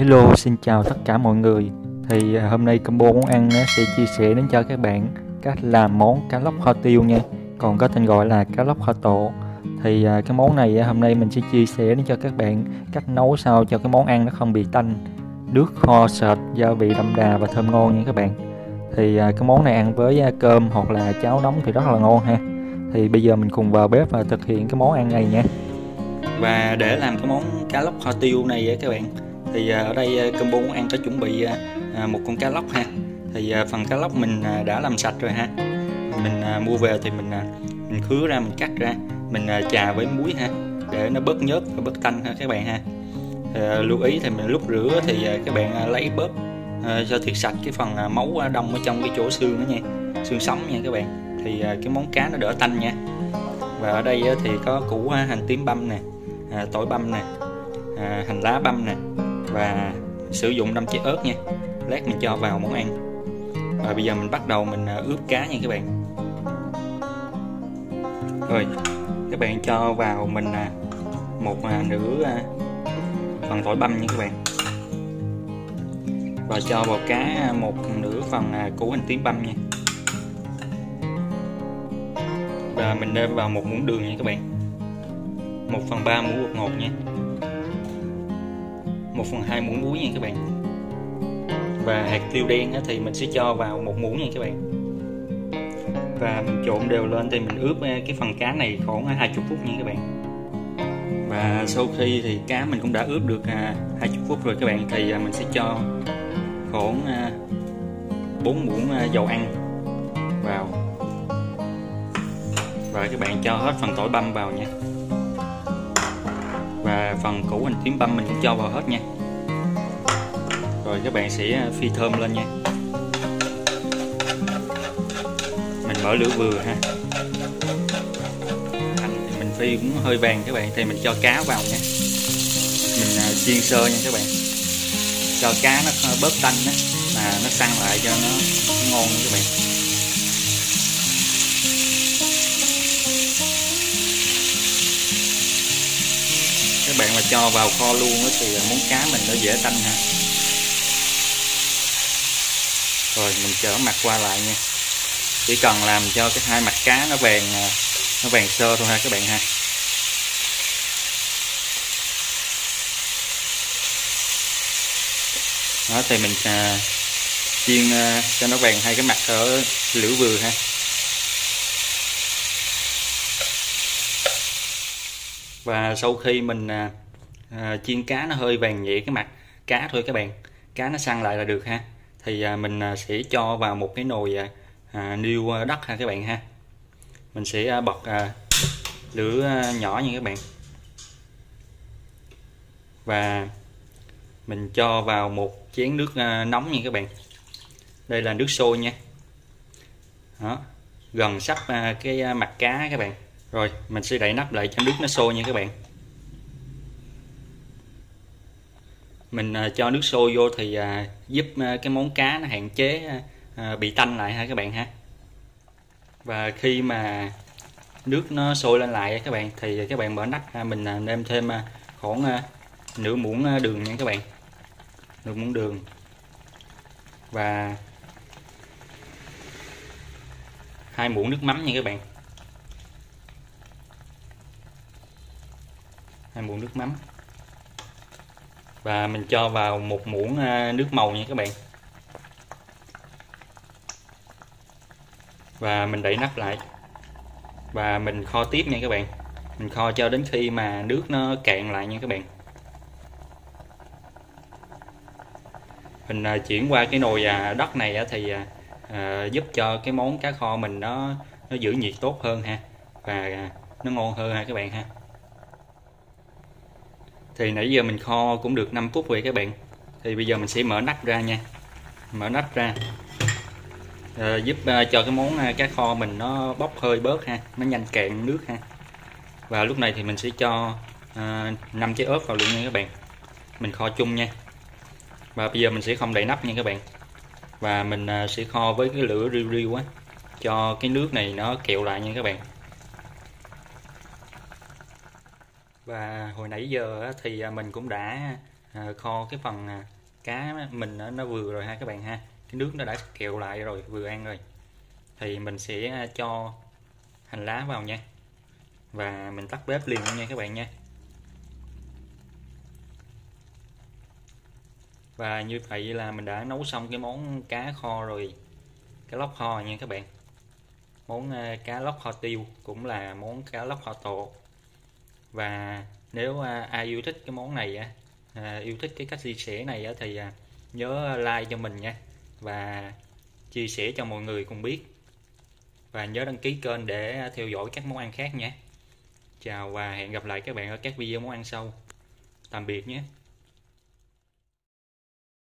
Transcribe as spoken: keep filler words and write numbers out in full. Hello, xin chào tất cả mọi người. Thì hôm nay Combo Món Ăn sẽ chia sẻ đến cho các bạn cách làm món cá lóc kho tiêu nha, còn có tên gọi là cá lóc kho tổ. Thì cái món này hôm nay mình sẽ chia sẻ đến cho các bạn cách nấu sao cho cái món ăn nó không bị tanh, nước kho sệt, gia vị đậm đà và thơm ngon nha các bạn. Thì cái món này ăn với cơm hoặc là cháo nóng thì rất là ngon ha. Thì bây giờ mình cùng vào bếp và thực hiện cái món ăn này nha. Và để làm cái món cá lóc kho tiêu này các bạn, thì ở đây Combo Món Ăn có chuẩn bị một con cá lóc ha. Thì phần cá lóc mình đã làm sạch rồi ha, mình mua về thì mình mình khứa ra, mình cắt ra, mình chà với muối ha, để nó bớt nhớt và bớt tanh ha các bạn ha. Lưu ý thì mình lúc rửa thì các bạn lấy bớt cho thiệt sạch cái phần máu đông ở trong cái chỗ xương đó nha, xương sống nha các bạn, thì cái món cá nó đỡ tanh nha. Và ở đây thì có củ hành tím băm nè, tỏi băm nè, hành lá băm nè, và sử dụng năm trái ớt nha. Lát mình cho vào món ăn. Rồi bây giờ mình bắt đầu mình ướp cá nha các bạn. Rồi các bạn cho vào mình một nửa phần tỏi băm nha các bạn, và cho vào cá một nửa phần củ hành tím băm nha. Và mình đem vào một muỗng đường nha các bạn, một phần ba muỗng bột ngọt nha, một phần hai muỗng muối nha các bạn. Và hạt tiêu đen thì mình sẽ cho vào một muỗng nha các bạn. Và mình trộn đều lên thì mình ướp cái phần cá này khoảng hai mươi phút nha các bạn. Và sau khi thì cá mình cũng đã ướp được hai mươi phút rồi các bạn, thì mình sẽ cho khoảng bốn muỗng dầu ăn vào. Và các bạn cho hết phần tỏi băm vào nha, và phần củ hành tím băm mình cũng cho vào hết nha. Rồi các bạn sẽ phi thơm lên nha. Mình mở lửa vừa ha. Hành thì mình phi cũng hơi vàng các bạn, thì mình cho cá vào nha. Mình chiên sơ nha các bạn, cho cá nó bớt tanh á, mà nó săn lại cho nó ngon nha các bạn. Các bạn mà cho vào kho luôn đó, thì món cá mình nó dễ tanh ha. Rồi mình trở mặt qua lại nha, chỉ cần làm cho cái hai mặt cá nó vàng nó vàng sơ thôi ha các bạn ha. Đó, thì mình à, chiên à, cho nó vàng hai cái mặt ở lửa vừa ha. Và sau khi mình à, à, chiên cá nó hơi vàng nhẹ cái mặt cá thôi các bạn, cá nó săn lại là được ha. Thì à, mình à, sẽ cho vào một cái nồi à, niêu đất ha các bạn ha. Mình sẽ à, bật à, lửa à, nhỏ nha các bạn. Và mình cho vào một chén nước à, nóng nha các bạn. Đây là nước sôi nha. Đó, gần sắp à, cái à, mặt cá các bạn. Rồi mình sẽ đậy nắp lại cho nước nó sôi nha các bạn. Mình à, cho nước sôi vô thì à, giúp à, cái món cá nó hạn chế à, bị tanh lại ha các bạn ha. Và khi mà nước nó sôi lên lại các bạn, thì các bạn mở nắp ha. Mình à, nêm thêm à, khoảng à, nửa muỗng à, đường nha các bạn, nửa muỗng đường. Và hai muỗng nước mắm nha các bạn, hai muỗng nước mắm. Và mình cho vào một muỗng nước màu nha các bạn. Và mình đậy nắp lại. Và mình kho tiếp nha các bạn. Mình kho cho đến khi mà nước nó cạn lại nha các bạn. Mình chuyển qua cái nồi đất này thì giúp cho cái món cá kho mình nó nó giữ nhiệt tốt hơn ha, và nó ngon hơn ha các bạn ha. Thì nãy giờ mình kho cũng được năm phút rồi các bạn. Thì bây giờ mình sẽ mở nắp ra nha. Mở nắp ra à, giúp à, cho cái món à, cá kho mình nó bốc hơi bớt ha, nó nhanh cạn nước ha. Và lúc này thì mình sẽ cho à, năm trái ớt vào luôn nha các bạn. Mình kho chung nha. Và bây giờ mình sẽ không đậy nắp nha các bạn. Và mình à, sẽ kho với cái lửa riu riu á, cho cái nước này nó kẹo lại nha các bạn. Và hồi nãy giờ thì mình cũng đã à, kho cái phần à, cá mình nó, nó vừa rồi ha các bạn ha. Cái nước nó đã kẹo lại rồi, vừa ăn rồi. Thì mình sẽ cho hành lá vào nha. Và mình tắt bếp liền nha các bạn nha. Và như vậy là mình đã nấu xong cái món cá kho rồi, cá lóc kho nha các bạn. Món cá lóc kho tiêu cũng là món cá lóc kho tổ. Và nếu ai yêu thích cái món này, yêu thích cái cách chia sẻ này thì nhớ like cho mình nha. Và chia sẻ cho mọi người cùng biết. Và nhớ đăng ký kênh để theo dõi các món ăn khác nhé. Chào và hẹn gặp lại các bạn ở các video món ăn sau. Tạm biệt nhé.